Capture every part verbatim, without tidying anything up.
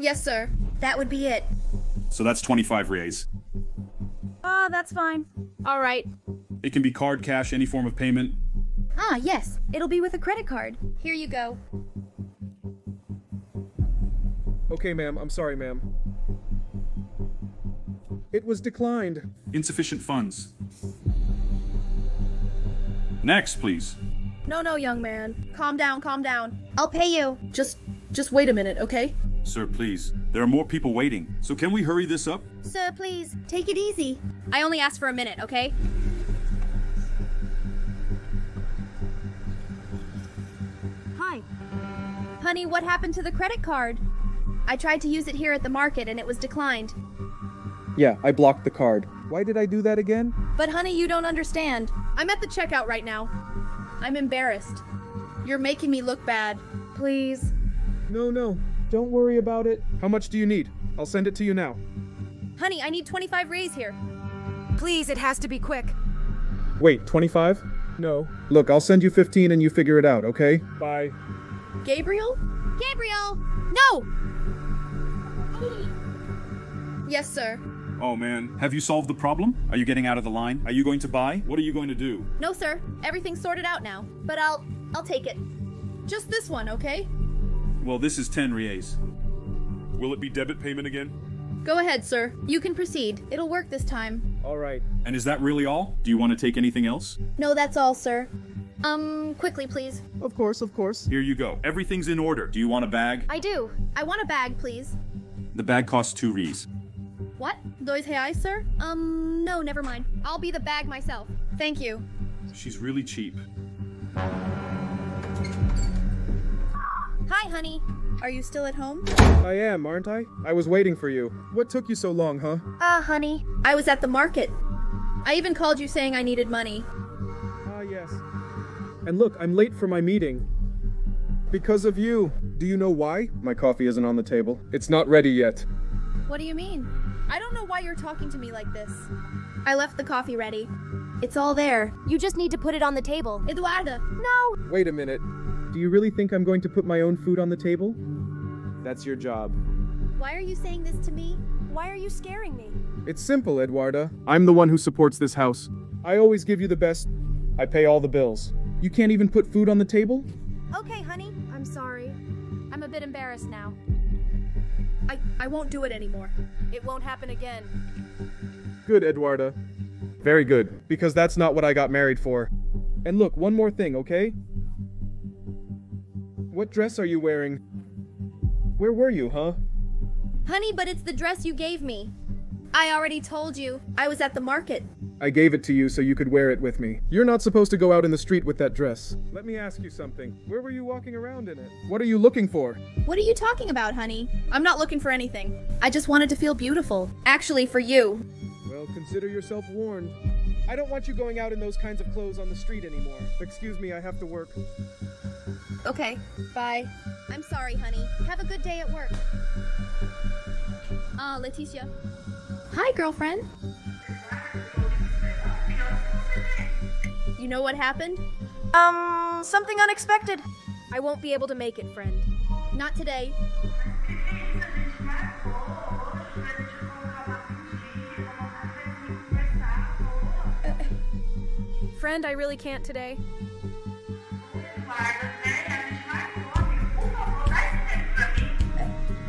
Yes, sir. That would be it. So that's twenty-five reais. Ah, uh, that's fine. All right. It can be card, cash, any form of payment. Ah, yes. It'll be with a credit card. Here you go. Okay, ma'am. I'm sorry, ma'am. It was declined. Insufficient funds. Next, please. No, no, young man. Calm down, calm down. I'll pay you. Just, just wait a minute, okay? Sir, please. There are more people waiting, so can we hurry this up? Sir, please. Take it easy. I only asked for a minute, okay? Hi. Honey, what happened to the credit card? I tried to use it here at the market and it was declined. Yeah, I blocked the card. Why did I do that again? But honey, you don't understand. I'm at the checkout right now. I'm embarrassed. You're making me look bad. Please. No, no. Don't worry about it. How much do you need? I'll send it to you now. Honey, I need twenty-five reais here. Please, it has to be quick. Wait, twenty-five? No. Look, I'll send you fifteen and you figure it out, okay? Bye. Gabriel? Gabriel! No! Yes, sir. Oh, man. Have you solved the problem? Are you getting out of the line? Are you going to buy? What are you going to do? No, sir. Everything's sorted out now. But I'll... I'll take it. Just this one, okay? Well, this is ten reais. Will it be debit payment again? Go ahead, sir. You can proceed. It'll work this time. All right. And is that really all? Do you want to take anything else? No, that's all, sir. Um, quickly, please. Of course, of course. Here you go. Everything's in order. Do you want a bag? I do. I want a bag, please. The bag costs two reais. What? Dois reais, sir? Um, no, never mind. I'll be the bag myself. Thank you. She's really cheap. Hi, honey. Are you still at home? I am, aren't I? I was waiting for you. What took you so long, huh? Ah, uh, honey. I was at the market. I even called you saying I needed money. Ah, uh, yes. And look, I'm late for my meeting. Because of you. Do you know why? My coffee isn't on the table. It's not ready yet. What do you mean? I don't know why you're talking to me like this. I left the coffee ready. It's all there. You just need to put it on the table. Eduarda! No! Wait a minute. Do you really think I'm going to put my own food on the table? That's your job. Why are you saying this to me? Why are you scaring me? It's simple, Eduarda. I'm the one who supports this house. I always give you the best. I pay all the bills. You can't even put food on the table? Okay, honey. I'm sorry. I'm a bit embarrassed now. I, I won't do it anymore. It won't happen again. Good, Eduarda. Very good, because that's not what I got married for. And look, one more thing, okay? What dress are you wearing? Where were you, huh? Honey, but it's the dress you gave me. I already told you. I was at the market. I gave it to you so you could wear it with me. You're not supposed to go out in the street with that dress. Let me ask you something. Where were you walking around in it? What are you looking for? What are you talking about, honey? I'm not looking for anything. I just wanted to feel beautiful. Actually, for you. Well, consider yourself warned. I don't want you going out in those kinds of clothes on the street anymore. Excuse me, I have to work. Okay, bye. I'm sorry, honey. Have a good day at work. Ah, uh, Leticia. Hi, girlfriend. You know what happened? Um, something unexpected. I won't be able to make it, friend. Not today. Uh, friend, I really can't today.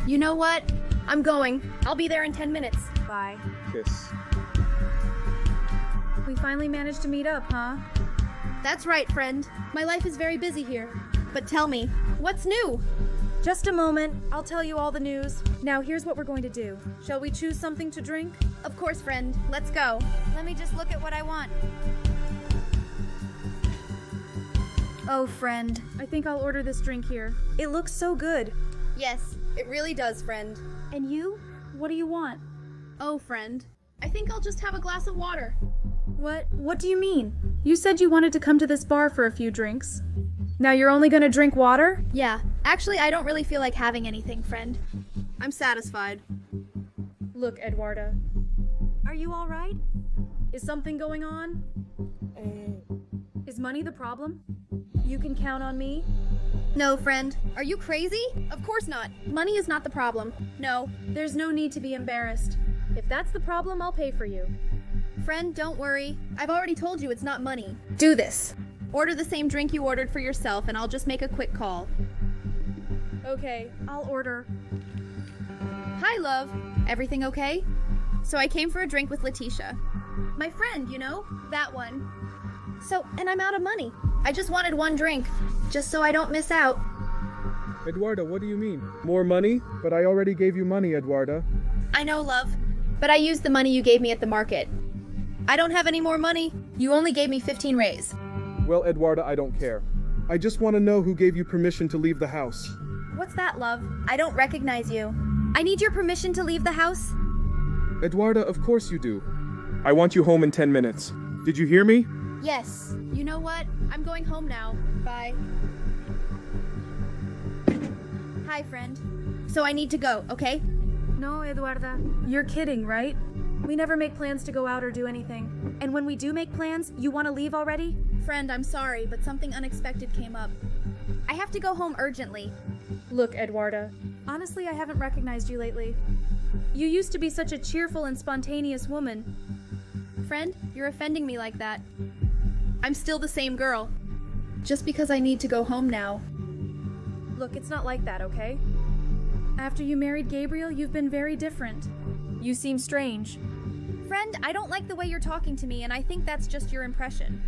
You know what? I'm going. I'll be there in ten minutes. Bye. Kiss. We finally managed to meet up, huh? That's right, friend. My life is very busy here. But tell me, what's new? Just a moment. I'll tell you all the news. Now here's what we're going to do. Shall we choose something to drink? Of course, friend. Let's go. Let me just look at what I want. Oh, friend. I think I'll order this drink here. It looks so good. Yes, it really does, friend. And you? What do you want? Oh, friend. I think I'll just have a glass of water. What? What do you mean? You said you wanted to come to this bar for a few drinks. Now you're only gonna drink water? Yeah. Actually, I don't really feel like having anything, friend. I'm satisfied. Look, Eduarda. Are you all right? Is something going on? Uh... Is money the problem? You can count on me. No, friend. Are you crazy? Of course not. Money is not the problem. No, there's no need to be embarrassed. If that's the problem, I'll pay for you. Friend, don't worry. I've already told you it's not money. Do this. Order the same drink you ordered for yourself, and I'll just make a quick call. Okay, I'll order. Hi, love. Everything okay? So I came for a drink with Leticia. My friend, you know? That one. So, and I'm out of money. I just wanted one drink, just so I don't miss out. Eduarda, what do you mean? More money? But I already gave you money, Eduarda. I know, love, but I used the money you gave me at the market. I don't have any more money. You only gave me fifteen rays. Well, Eduarda, I don't care. I just want to know who gave you permission to leave the house. What's that, love? I don't recognize you. I need your permission to leave the house. Eduarda, of course you do. I want you home in ten minutes. Did you hear me? Yes. You know what? I'm going home now. Bye. Hi, friend. So I need to go, okay? No, Eduarda. You're kidding, right? We never make plans to go out or do anything. And when we do make plans, you want to leave already? Friend, I'm sorry, but something unexpected came up. I have to go home urgently. Look, Eduarda. Honestly, I haven't recognized you lately. You used to be such a cheerful and spontaneous woman. Friend, you're offending me like that. I'm still the same girl. Just because I need to go home now. Look, it's not like that, okay? After you married Gabriel, you've been very different. You seem strange. Friend, I don't like the way you're talking to me, and I think that's just your impression.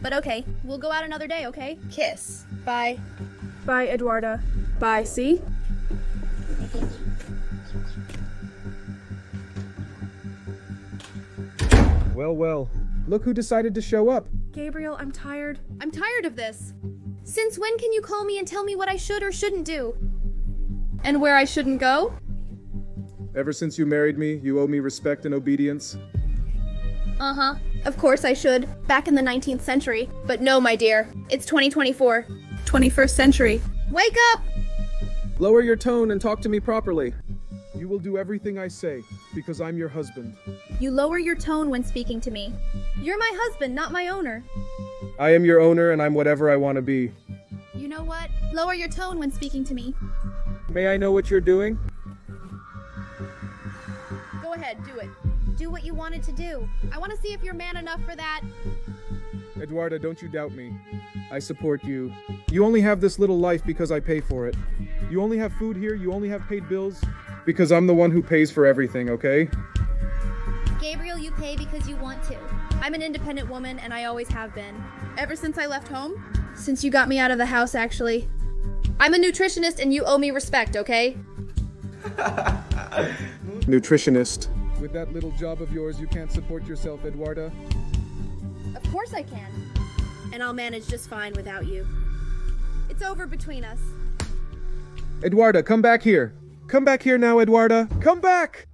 But okay, we'll go out another day, okay? Kiss. Bye. Bye, Eduarda. Bye, see? Well, well. Look who decided to show up. Gabriel, I'm tired. I'm tired of this. Since when can you call me and tell me what I should or shouldn't do? And where I shouldn't go? Ever since you married me, you owe me respect and obedience. Uh-huh. Of course I should. Back in the nineteenth century. But no, my dear. It's twenty twenty-four. twenty-first century. Wake up! Lower your tone and talk to me properly. You will do everything I say, because I'm your husband. You lower your tone when speaking to me. You're my husband, not my owner. I am your owner, and I'm whatever I want to be. You know what? Lower your tone when speaking to me. May I know what you're doing? Go ahead, do it. Do what you wanted to do. I want to see if you're man enough for that. Eduarda, don't you doubt me. I support you. You only have this little life because I pay for it. You only have food here, you only have paid bills, because I'm the one who pays for everything, okay? Gabriel, you pay because you want to. I'm an independent woman, and I always have been. Ever since I left home? Since you got me out of the house, actually. I'm a nutritionist, and you owe me respect, okay? Nutritionist. With that little job of yours, you can't support yourself, Eduarda. Of course I can. And I'll manage just fine without you. It's over between us. Eduarda, come back here. Come back here now, Eduarda. Come back!